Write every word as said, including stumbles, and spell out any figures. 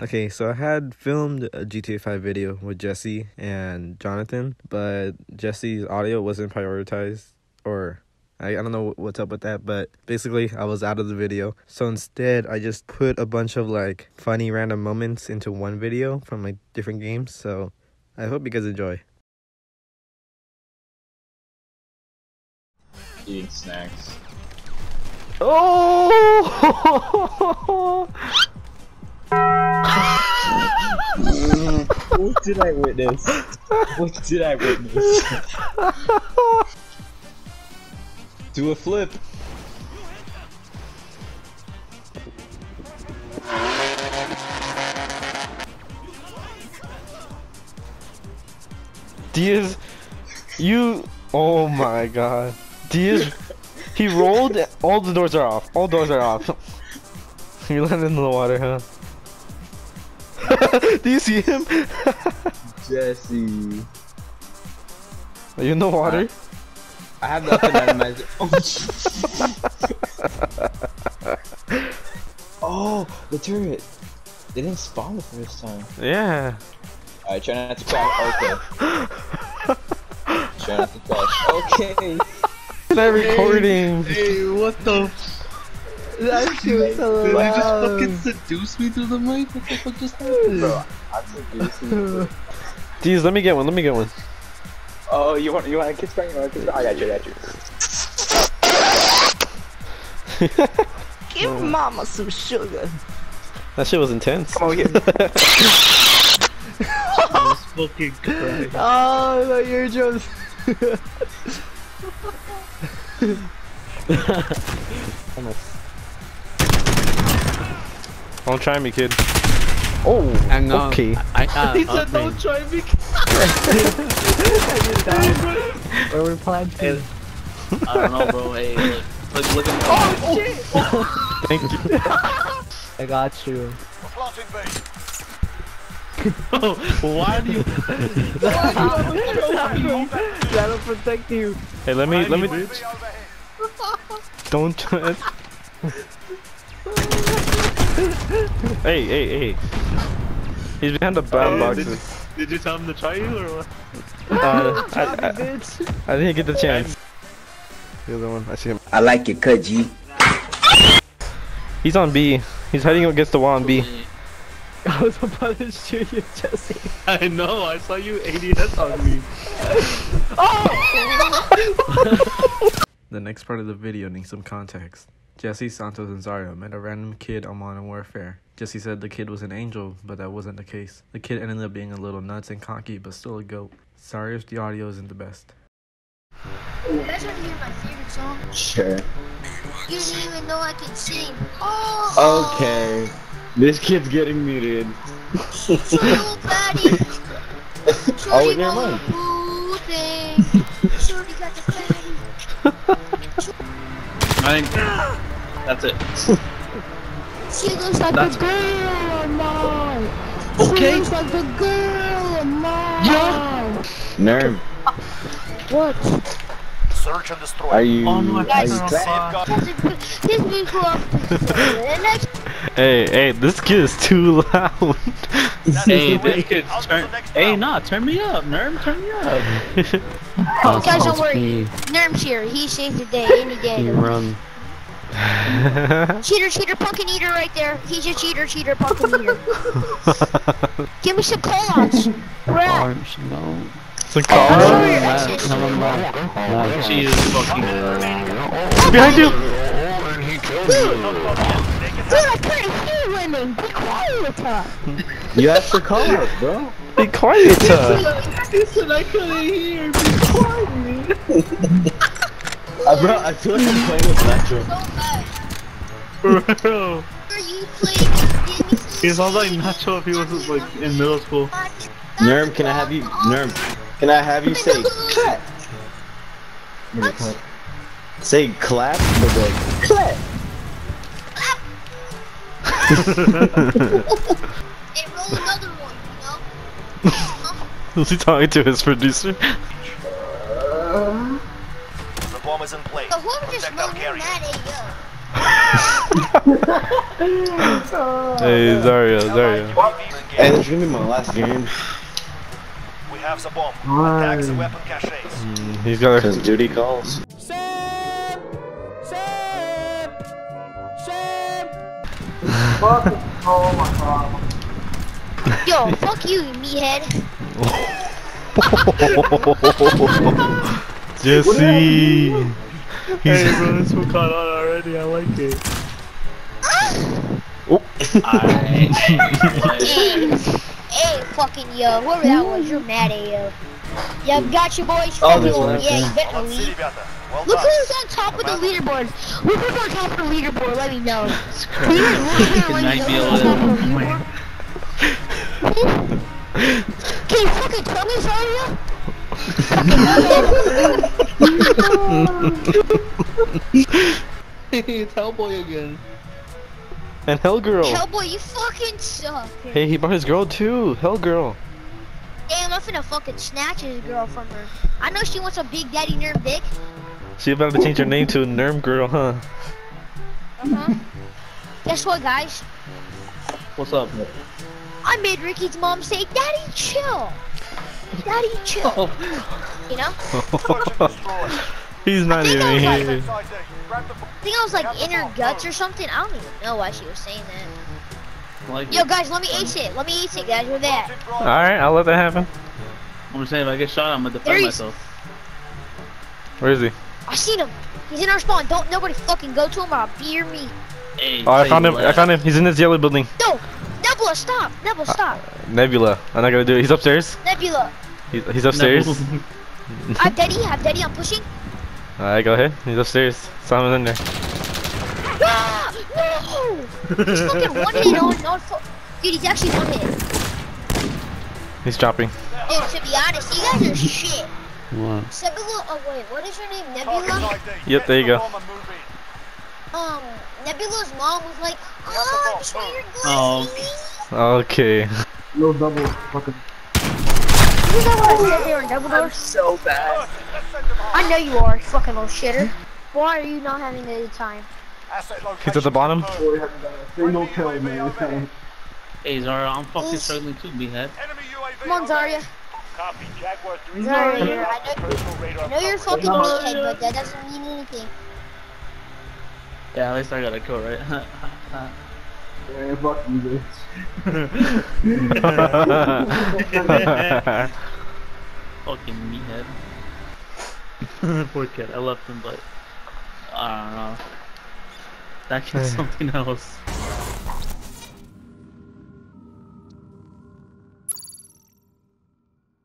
Okay, so I had filmed a G T A five video with Jesse and Jonathan, but Jesse's audio wasn't prioritized, or I, I don't know what's up with that, but basically I was out of the video. So instead, I just put a bunch of like funny random moments into one video from like different games, so I hope you guys enjoy. Eating snacks. Oh! What did I witness? What did I witness? Do a flip! Diaz, you. Oh my god. Diaz, he rolled. All the doors are off. All doors are off. You landed in the water, huh? Do you see him? Jesse. Are you in the water? I, I have the up and down magic. Oh, oh, the turret. They didn't spawn the first time. Yeah. Alright, try not to crash. Okay. Try not to crash. Okay. That recording. Hey, hey, what the? That shit was so loud. Did you just fucking seduce me through the mic? What the fuck just happened? Bro, I seduced you. Jeez, let me get one, let me get one. Oh, you want you want a kiss bang? You want a kiss bang? I got you, I got you. Give oh. Mama some sugar. That shit was intense. Come on, get me. I was fucking crying. Oh, my eardrums. Almost. Don't try me, kid. Oh, hang on. Okay. I, I, uh, he said don't me. Try me, kid. I Where we planned to? I don't know, bro. Hey, look. Look, look at oh, me. Shit! Oh. Thank you. I got you. Bro, why do you... That'll protect you. Hey, let me... Let me... Don't try it. Hey, hey, hey. He's behind the bad boxes. Did you, did you tell him to try you or what? Uh, I, I, I, I didn't get the chance. The other one, I see him. I like it, cut G. He's on B. He's heading against the wall on B. I was about to shoot you, Jesse. I know, I saw you A D S on me. Oh! The next part of the video needs some context. Jesse, Santos, and Zario met a random kid on Modern Warfare. Jesse said the kid was an angel, but that wasn't the case. The kid ended up being a little nuts and cocky, but still a goat. Sorry if the audio isn't the best. You guys want to hear my favorite song? Sure. You didn't even know I could sing. Oh! Okay. This kid's getting muted. True buddy! Oh, never mind. Shorty got the fatty. I think that's it. She looks like that's a girl, mom. Okay. She looks like a girl, mom. Yeah. Nerve. What? Search and destroy. Are you? Oh my God. Hey, hey, this kid is too loud. Hey, this kid's turn. Hey, nah, turn me up, Nerm, turn me up. Oh, guys, don't worry. Nerm's here. He saves the day any day. Run. Cheater, cheater, pumpkin eater right there. He's a cheater, cheater, pumpkin eater. Give me some colons. Orange, no. It's a car. Oh, Jesus fucking. Behind you. Dude, I couldn't hear women. Be quieter. You asked for colors, bro. Be quieter. He said I couldn't hear. Be quiet. Uh, bro, I feel like I'm playing with Nacho. Bro. Are you playing? He sounds like Nacho if he wasn't like in middle school. Nerm, can I have you? Nerm, can I have you say clap? Say clap, but like clap. Hey, roll another one, you know? Is he talking to his producer? Uh... The bomb is in place. The whole just rolled in that A O. Oh, hey, Zarya, Zarya. Hey, this is gonna be my last game. We have the bomb. Attack the weapon caches. Mm, he's got his duty calls. Sam! Sam! Sam! Oh my god. Yo, fuck you, meathead. Jesse! Hey bro, this one caught on already, I like it. Oh. Alright. Hey, fucking yo, whoever that was, you're mad at yo. Yeah, got you boys. Oh, you. Yeah, you better leave. Well, look who's on top of the leaderboard. Look who's on top of the leaderboard, let me know. Can you fucking tell me, Zarya? It's Hellboy again. And Hellgirl. Hellboy, you fucking suck. Hey, he brought his girl too. Hellgirl. Damn, I'm finna fucking snatch his girl from her. I know she wants a Big Daddy Nerm Dick. She about to change her name to Nerm Girl, huh? Uh huh. Guess what, guys? What's up? I made Ricky's mom say, "Daddy, chill. Daddy, chill." Oh. You know? He's not even here. Like, I think I was like in her guts or something. I don't even know why she was saying that. Like Yo, guys, let me ace it. Let me ace it, guys. We're there. All right, I'll let that happen. I'm just saying, if I get shot, I'm gonna defend myself. Where is he? I seen him. He's in our spawn. Don't nobody fucking go to him or I'll beer me. Hey, oh, I found him. What? I found him. He's in this yellow building. No. Nebula, stop! Nebula, stop! Uh, Nebula, I'm not gonna do it. He's upstairs. Nebula. He's, he's upstairs. I'm Daddy. I'm Daddy. I'm pushing. All right, go ahead. He's upstairs. Simon's in there. Ah, no! He's fucking one hit on, on fo Dude, he's actually one hit. He's dropping. Dude, to be honest, you guys are shit. What? Sebula, oh wait, what is your name? Nebula? Yep, there you go. Um, Nebula's mom was like, oh, I'm sure you're oh. Okay. No double, fucking. You know what I said they were double doors? I'm so bad. I know you are, fucking little shitter. Why are you not having a good time? He's at the bottom. Single kill, man. Hey, Zarya, I'm fucking He's... struggling too, B-head. Come on, Zarya. Zarya, you're, I, know, I know you're fucking B-head, but that doesn't mean anything. Yeah, at least I got a kill, right? Yeah, fuck you, bitch. Fucking meathead. Poor kid, I left him, but I don't know. That kid's something else.